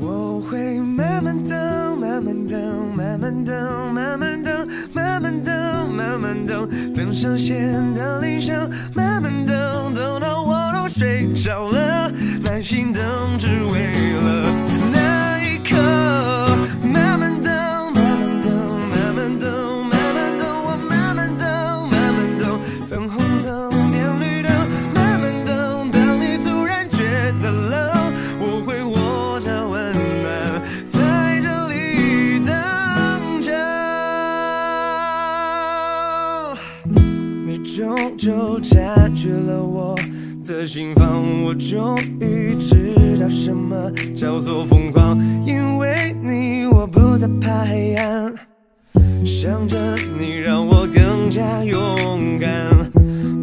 我会慢慢等，慢慢等，慢慢等，慢慢等，慢慢等，慢慢等，等上线的铃声，慢慢等，等到我都睡着了，耐心等，只为了那一刻。慢慢等，慢慢等，慢慢等，慢慢等，我慢慢等，慢慢等，等红灯变绿灯，慢慢等，等你突然觉得冷。 终究占据了我的心房，我终于知道什么叫做疯狂。因为你，我不再怕黑暗，想着你让我更加勇敢。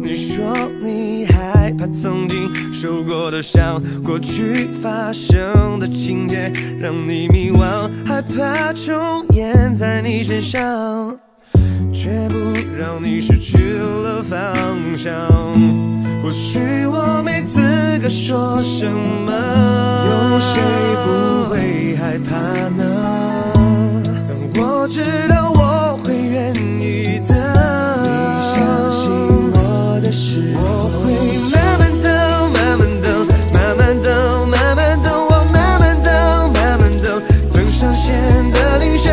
你说你害怕曾经受过的伤，过去发生的情节让你迷惘，害怕重演在你身上。 却不让你失去了方向。或许我没资格说什么，有谁不会害怕呢？但我知道我会愿意的。你相信我的时候，我会慢慢等，慢慢等，慢慢等，慢慢等，我慢慢等，慢慢等，等上线的铃声。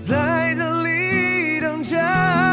在这里等着。